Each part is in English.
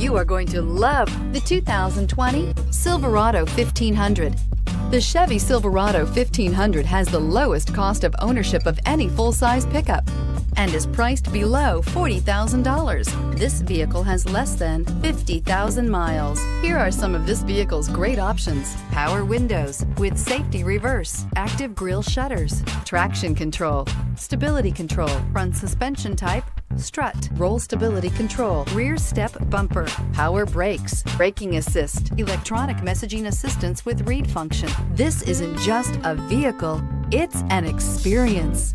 you are going to love the 2020 Silverado 1500. The Chevy Silverado 1500 has the lowest cost of ownership of any full-size pickup and is priced below $40,000. This vehicle has less than 50,000 miles. Here are some of this vehicle's great options: power windows with safety reverse, active grille shutters, traction control, stability control, front suspension type, strut, roll stability control, rear step bumper, power brakes, braking assist, electronic messaging assistance with read function. This isn't just a vehicle, it's an experience.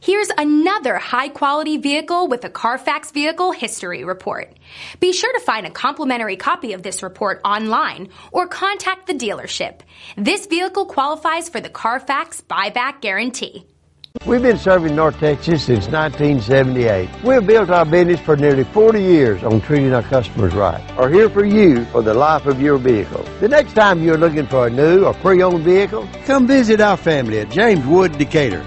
Here's another high-quality vehicle with a Carfax Vehicle History Report. Be sure to find a complimentary copy of this report online or contact the dealership. This vehicle qualifies for the Carfax Buyback Guarantee. We've been serving North Texas since 1978. We've built our business for nearly 40 years on treating our customers right. We're here for you for the life of your vehicle. The next time you're looking for a new or pre-owned vehicle, come visit our family at James Wood Decatur.